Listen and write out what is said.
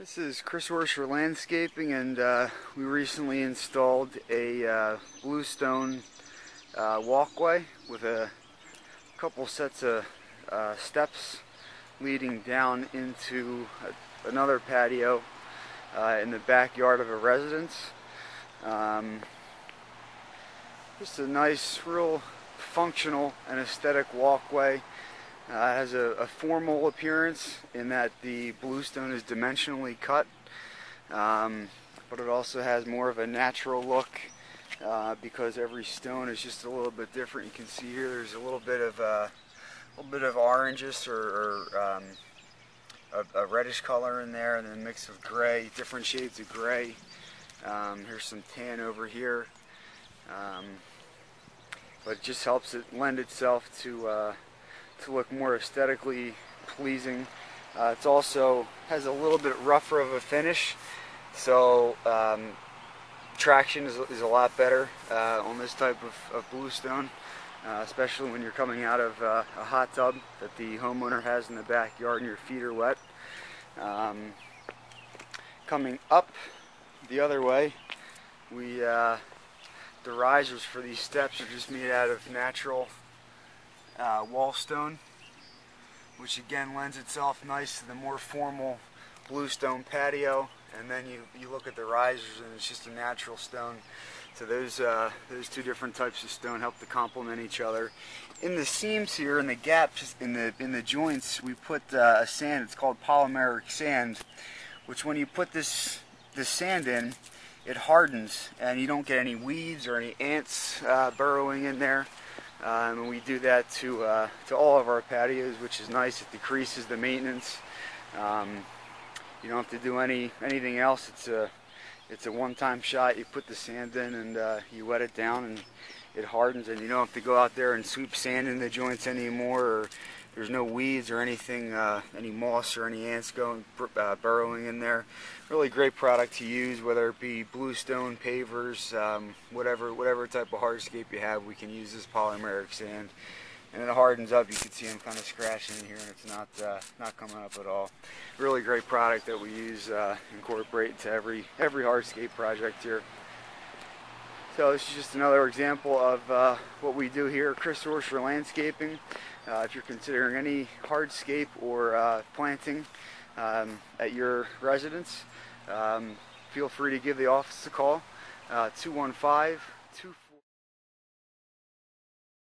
This is Chris Orser Landscaping, and we recently installed a bluestone walkway with a couple sets of steps leading down into another patio in the backyard of a residence. Just a nice, real functional and aesthetic walkway. It has a formal appearance in that the bluestone is dimensionally cut, but it also has more of a natural look because every stone is just a little bit different. You can see here there's a little bit of orangish or a reddish color in there, and then a mix of gray, different shades of gray. Here's some tan over here, but it just helps it lend itself to look more aesthetically pleasing. It also has a little bit rougher of a finish, so traction is a lot better on this type of bluestone, especially when you're coming out of a hot tub that the homeowner has in the backyard and your feet are wet. Coming up the other way, the risers for these steps are just made out of natural wall stone, which again lends itself nice to the more formal bluestone patio. And then you look at the risers, and it's just a natural stone. So those two different types of stone help to complement each other. In the seams here, in the gaps, in the joints, we put a sand. It's called polymeric sand, which when you put this sand in, it hardens, and you don't get any weeds or any ants burrowing in there. And we do that to all of our patios, which is nice. It decreases the maintenance. You don't have to do anything else. It's a one-time shot. You put the sand in, and you wet it down, and it hardens. And you don't have to go out there and sweep sand in the joints anymore. Or there's no weeds or anything, any moss or any ants burrowing in there. Really great product to use, whether it be bluestone, pavers, whatever type of hardscape you have. We can use this polymeric sand, and it hardens up. You can see I'm kind of scratching in here, and it's not coming up at all. Really great product that we use, incorporate into every hardscape project here. So this is just another example of what we do here at Chris Orser Landscaping. If you're considering any hardscape or planting at your residence, feel free to give the office a call, 215-245